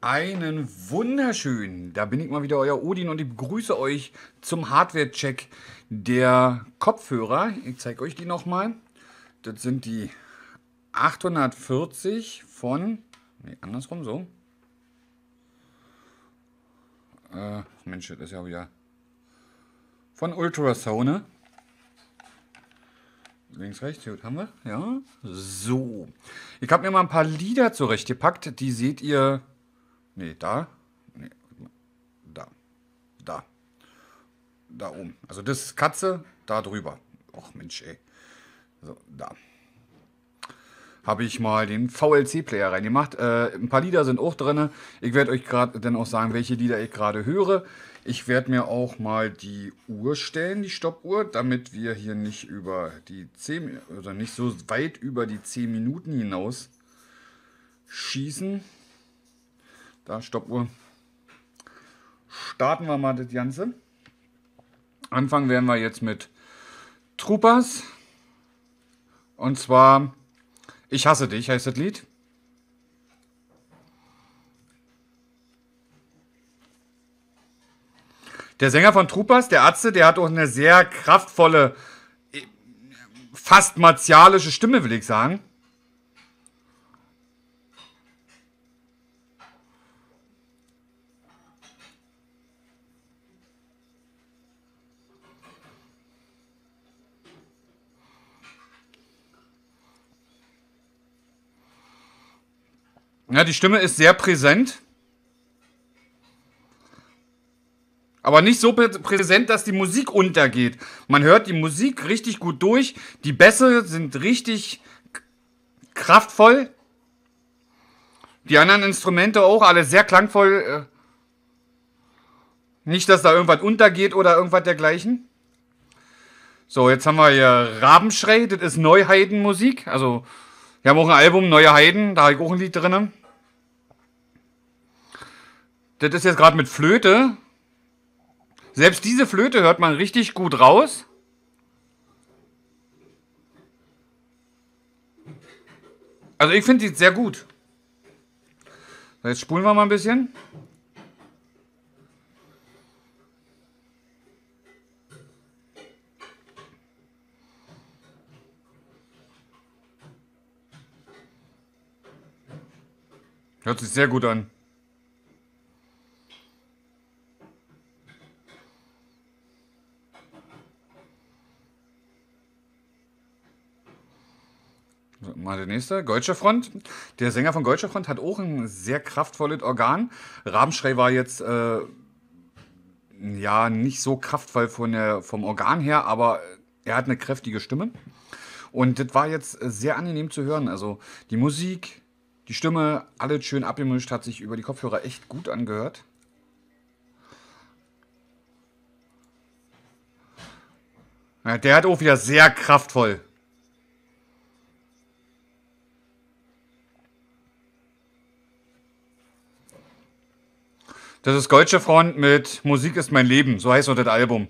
Einen wunderschönen, da bin ich mal wieder, euer Odin, und ich begrüße euch zum Hardware-Check der Kopfhörer. Ich zeige euch die nochmal. Das sind die 840 von, nee, andersrum so. Mensch, das ist ja wieder von Ultrasone. Links, rechts, hier haben wir, ja. So, ich habe mir mal ein paar Lieder zurechtgepackt, die seht ihr. Nee, da. Nee, da. Da. Da oben. Also das ist Katze, da drüber. Och Mensch, ey. So, da. Habe ich mal den VLC-Player reingemacht. Ein paar Lieder sind auch drin. Ich werde euch gerade dann auch sagen, welche Lieder ich gerade höre. Ich werde mir auch mal die Uhr stellen, die Stoppuhr, damit wir hier nicht über die 10, oder nicht so weit über die 10 Minuten hinaus schießen. Da, Stoppuhr. Starten wir mal das Ganze. Anfangen werden wir jetzt mit Troopers. Und zwar Ich hasse dich heißt das Lied. Der Sänger von Troopers, der Atze, der hat auch eine sehr kraftvolle, fast martialische Stimme, will ich sagen. Ja, die Stimme ist sehr präsent. Aber nicht so präsent, dass die Musik untergeht. Man hört die Musik richtig gut durch. Die Bässe sind richtig kraftvoll. Die anderen Instrumente auch, alle sehr klangvoll. Nicht, dass da irgendwas untergeht oder irgendwas dergleichen. So, jetzt haben wir hier Rabenschrei. Das ist Neue Heiden Musik. Also, wir haben auch ein Album, Neue Heiden, da habe ich auch ein Lied drin. Das ist jetzt gerade mit Flöte. Selbst diese Flöte hört man richtig gut raus. Also ich finde sie sehr gut. So, jetzt spulen wir mal ein bisschen. Hört sich sehr gut an. So, mal der nächste, Goitzsche Front. Der Sänger von Goitzsche Front hat auch ein sehr kraftvolles Organ. Rabenschrei war jetzt ja nicht so kraftvoll von der, vom Organ her, aber er hat eine kräftige Stimme. Und das war jetzt sehr angenehm zu hören. Also die Musik, die Stimme, alles schön abgemischt, hat sich über die Kopfhörer echt gut angehört. Ja, der hat auch wieder sehr kraftvoll. Das ist Goitzsche Front mit Musik ist mein Leben, so heißt auch das Album.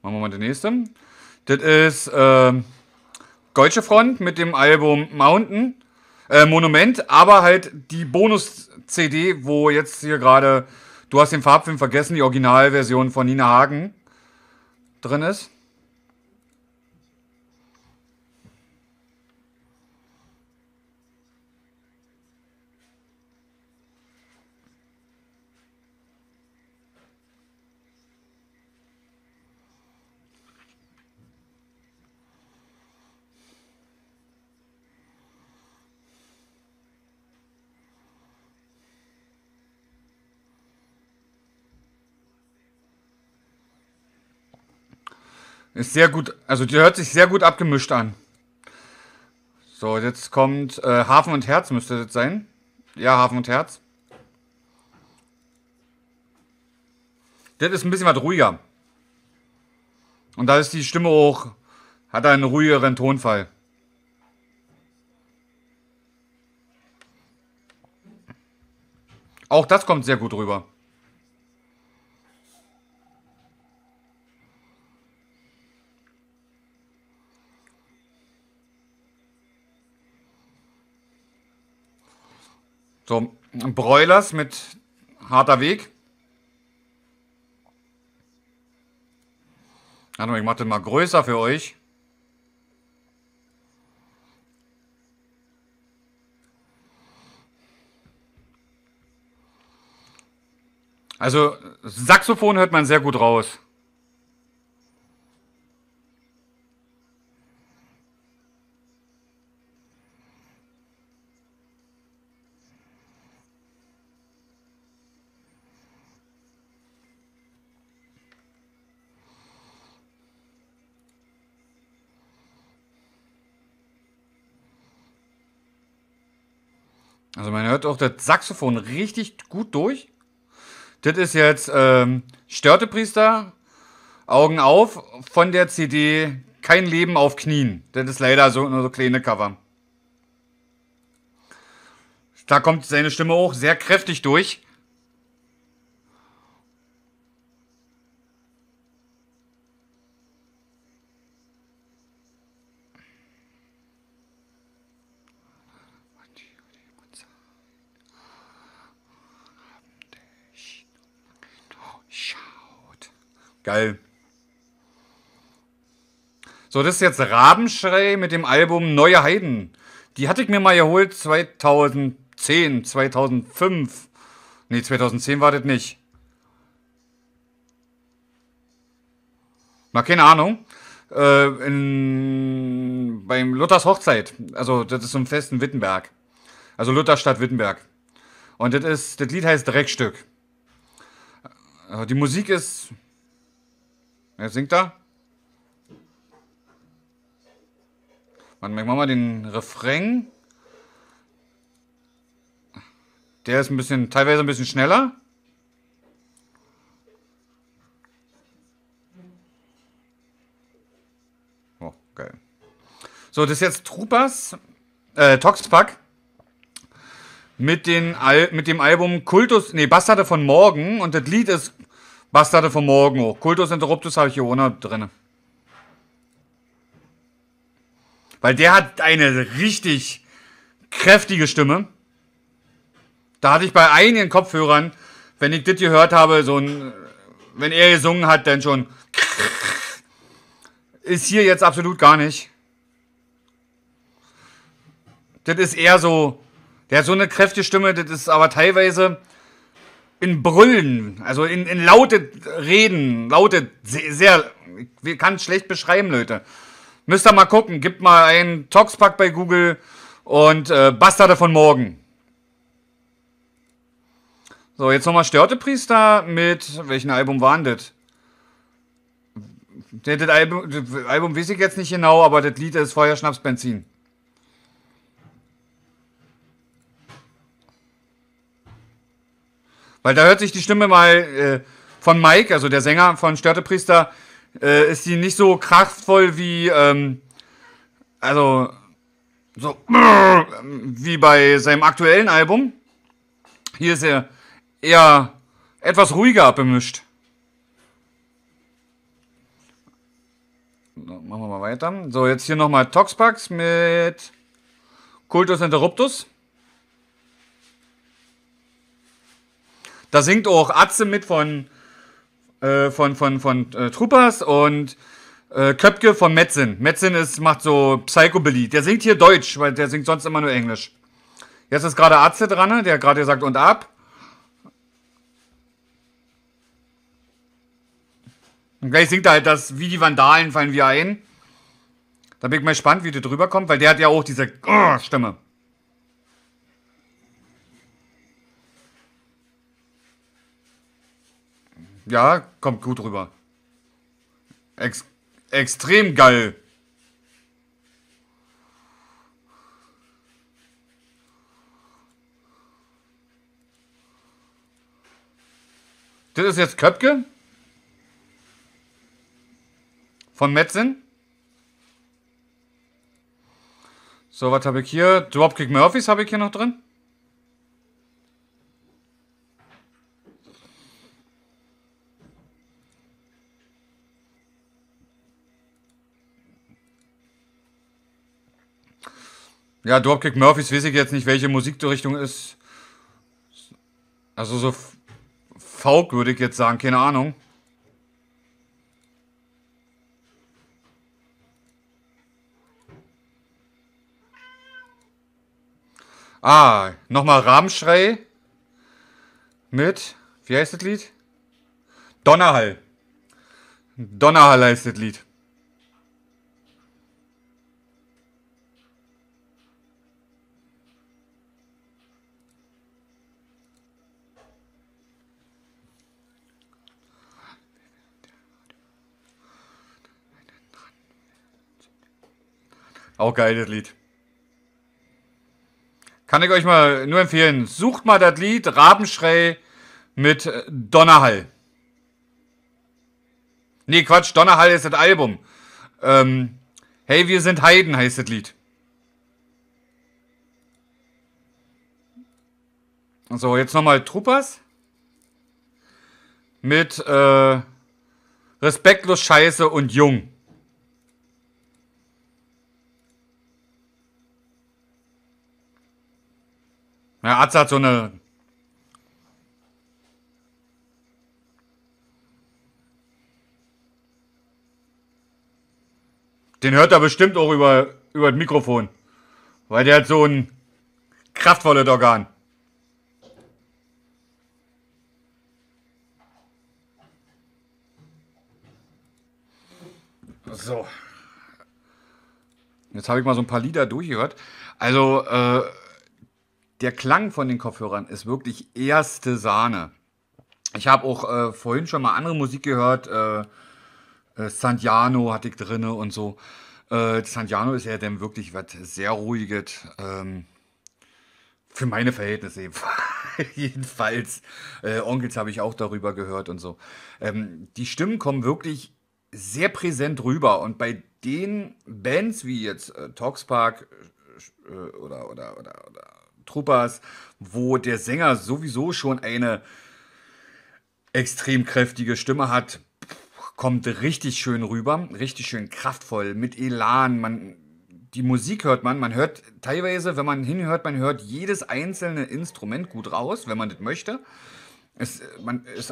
Machen wir mal den nächsten. Das ist Goitzsche Front mit dem Album Monument, aber halt die Bonus-CD, wo jetzt hier gerade, du hast den Farbfilm vergessen, die Originalversion von Nina Hagen drin ist. Ist sehr gut, also die hört sich sehr gut abgemischt an. So, jetzt kommt Hafen und Herz müsste das sein. Ja, Hafen und Herz. Das ist ein bisschen was ruhiger. Und da ist die Stimme hoch, hat einen ruhigeren Tonfall. Auch das kommt sehr gut rüber. So, Broilers mit harter Weg. Also ich mache den mal größer für euch. Also Saxophon hört man sehr gut raus. Also man hört auch das Saxophon richtig gut durch. Das ist jetzt Störtepriester, Augen auf, von der CD Kein Leben auf Knien. Das ist leider so, nur so kleine Cover. Da kommt seine Stimme auch sehr kräftig durch. Geil. So, das ist jetzt Rabenschrei mit dem Album Neue Heiden. Die hatte ich mir mal geholt 2010, 2005. Ne, 2010 war das nicht. Na, keine Ahnung. Beim Luthers Hochzeit. Also, das ist so ein Fest in Wittenberg. Also Lutherstadt Wittenberg. Und das Lied heißt Dreckstück. Die Musik ist... Jetzt singt er. Man merkt mal den Refrain. Der ist ein bisschen, teilweise ein bisschen schneller. Oh, geil. So, das ist jetzt Troopers, Toxpack. Mit dem Album Bastarde von Morgen. Und das Lied ist Bastarde von Morgen hoch. Kultus Interruptus habe ich hier ohne drin. Weil der hat eine richtig kräftige Stimme. Da hatte ich bei einigen Kopfhörern, wenn ich das gehört habe, so ein... Wenn er gesungen hat, dann schon... Ist hier jetzt absolut gar nicht. Das ist eher so... Der hat so eine kräftige Stimme, das ist aber teilweise... In Brüllen, also in laute Reden, laute, sehr, ich kann es schlecht beschreiben, Leute. Müsst ihr mal gucken, gebt mal einen Toxpack bei Google und Bastarde von Morgen. So, jetzt nochmal Störtepriester mit, welchen Album waren das? Das Album weiß ich jetzt nicht genau, aber das Lied ist Feuer, Schnaps, Benzin. Weil da hört sich die Stimme mal von Mike, also der Sänger von Störtepriester, ist die nicht so kraftvoll wie, also, so, wie bei seinem aktuellen Album. Hier ist er eher etwas ruhiger abgemischt. So, machen wir mal weiter. So, jetzt hier nochmal Toxpacks mit Kultus Interruptus. Da singt auch Atze mit von Troopers und Köpke von Metzen. Metzen macht so Psychobilly. Der singt hier Deutsch, weil der singt sonst immer nur Englisch. Jetzt ist gerade Atze dran, der gerade sagt und ab. Und gleich singt er halt das, wie die Vandalen fallen wir ein. Da bin ich mal gespannt, wie der drüber kommt, weil der hat ja auch diese Stimme. Ja, kommt gut rüber. Extrem geil. Das ist jetzt Köpke von Metzen. So, was habe ich hier? Dropkick Murphys habe ich hier noch drin. Ja, Dropkick Murphys weiß ich jetzt nicht, welche Musikrichtung ist. Also so Folk würde ich jetzt sagen, keine Ahnung. Ah, nochmal Rabenschrei mit, wie heißt das Lied? Donnerhall. Donnerhall heißt das Lied. Auch geil, das Lied. Kann ich euch mal nur empfehlen. Sucht mal das Lied Rabenschrei mit Donnerhall. Nee, Quatsch, Donnerhall ist das Album. Hey, wir sind Heiden heißt das Lied. So, jetzt nochmal Troopers. Mit Respektlos, Scheiße und Jung. Ja, Arzt hat so eine... Den hört er bestimmt auch über das Mikrofon. Weil der hat so ein kraftvolles Organ. So. Jetzt habe ich mal so ein paar Lieder durchgehört. Also, der Klang von den Kopfhörern ist wirklich erste Sahne. Ich habe auch vorhin schon mal andere Musik gehört. Santiano hatte ich drinne und so. Santiano ist ja dann wirklich was sehr Ruhiges. Für meine Verhältnisse jedenfalls. Onkels habe ich auch darüber gehört und so. Die Stimmen kommen wirklich sehr präsent rüber. Und bei den Bands wie jetzt Toxpack oder Troopers, wo der Sänger sowieso schon eine extrem kräftige Stimme hat, kommt richtig schön rüber, richtig schön kraftvoll, mit Elan. Die Musik hört man, hört teilweise, wenn man hinhört, man hört jedes einzelne Instrument gut raus, wenn man das möchte. Ist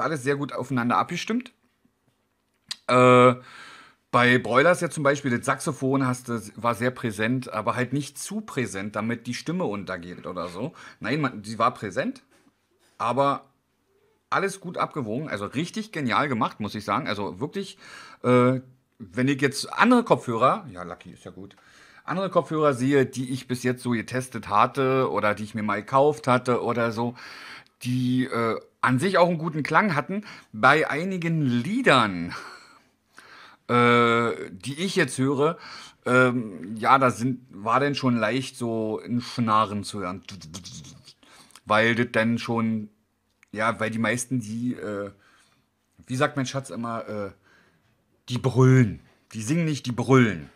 alles sehr gut aufeinander abgestimmt. Bei Broilers ja zum Beispiel, das Saxophon war sehr präsent, aber halt nicht zu präsent, damit die Stimme untergeht oder so. Nein, sie war präsent, aber alles gut abgewogen, also richtig genial gemacht, muss ich sagen. Also wirklich, wenn ich jetzt andere Kopfhörer, ja Lucky ist ja gut, andere Kopfhörer sehe, die ich bis jetzt so getestet hatte oder die ich mir mal gekauft hatte oder so, die an sich auch einen guten Klang hatten, bei einigen Liedern... die ich jetzt höre, ja, war denn schon leicht so ein Schnarren zu hören. Weil das dann schon, ja, weil die meisten, wie sagt mein Schatz immer, die brüllen. Die singen nicht, die brüllen.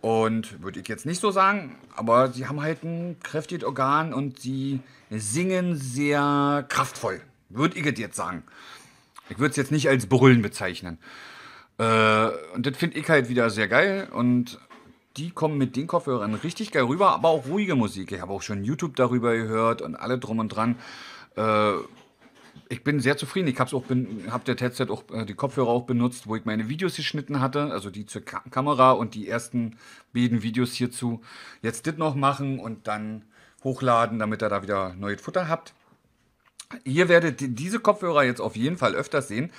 Und würde ich jetzt nicht so sagen, aber sie haben halt ein kräftiges Organ und sie singen sehr kraftvoll. Würde ich jetzt sagen. Ich würde es jetzt nicht als brüllen bezeichnen. Und das finde ich halt wieder sehr geil und die kommen mit den Kopfhörern richtig geil rüber, aber auch ruhige Musik. Ich habe auch schon YouTube darüber gehört und alle drum und dran. Ich bin sehr zufrieden. Ich habe das Headset auch, die Kopfhörer auch benutzt, wo ich meine Videos geschnitten hatte, also die zur Kamera und die ersten beiden Videos hierzu. Jetzt das noch machen und dann hochladen, damit ihr da wieder neues Futter habt. Ihr werdet diese Kopfhörer jetzt auf jeden Fall öfters sehen,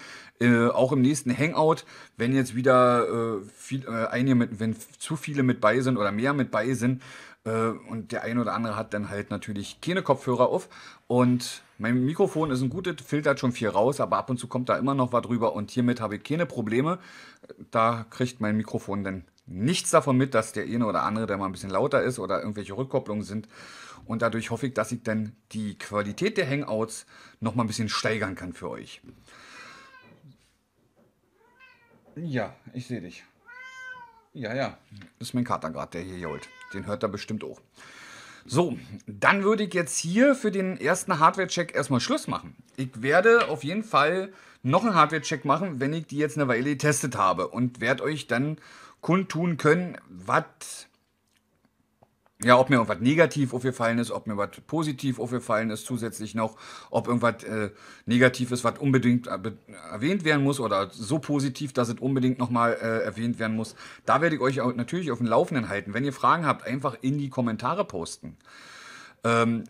auch im nächsten Hangout, wenn jetzt wieder wenn zu viele mit bei sind oder mehr mit bei sind und der ein oder andere hat dann halt natürlich keine Kopfhörer auf und mein Mikrofon ist ein gutes, filtert schon viel raus, aber ab und zu kommt da immer noch was drüber und hiermit habe ich keine Probleme, da kriegt mein Mikrofon dann nichts davon mit, dass der eine oder andere, der mal ein bisschen lauter ist oder irgendwelche Rückkopplungen sind. Und dadurch hoffe ich, dass ich dann die Qualität der Hangouts noch mal ein bisschen steigern kann für euch. Ja, ich sehe dich. Ja, ja. Das ist mein Kater gerade, der hier holt. Den hört er bestimmt auch. So, dann würde ich jetzt hier für den ersten Hardware-Check erstmal Schluss machen. Ich werde auf jeden Fall noch einen Hardware-Check machen, wenn ich die jetzt eine Weile getestet habe. Und werde euch dann kundtun können, was... Ja, ob mir irgendwas negativ aufgefallen ist, ob mir was positiv aufgefallen ist, zusätzlich noch, ob irgendwas negativ ist, was unbedingt erwähnt werden muss oder so positiv, dass es unbedingt nochmal erwähnt werden muss. Da werde ich euch auch natürlich auf dem Laufenden halten. Wenn ihr Fragen habt, einfach in die Kommentare posten.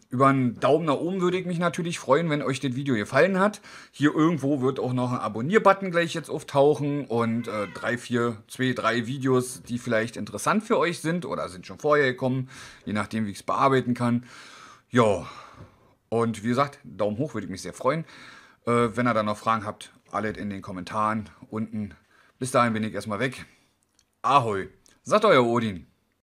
Über einen Daumen nach oben würde ich mich natürlich freuen, wenn euch das Video gefallen hat. Hier irgendwo wird auch noch ein Abonnier-Button gleich jetzt auftauchen und zwei, drei Videos, die vielleicht interessant für euch sind oder sind schon vorher gekommen, je nachdem, wie ich es bearbeiten kann. Ja, und wie gesagt, Daumen hoch würde ich mich sehr freuen. Wenn ihr dann noch Fragen habt, alle in den Kommentaren unten. Bis dahin bin ich erstmal weg. Ahoi, sagt euer Odin.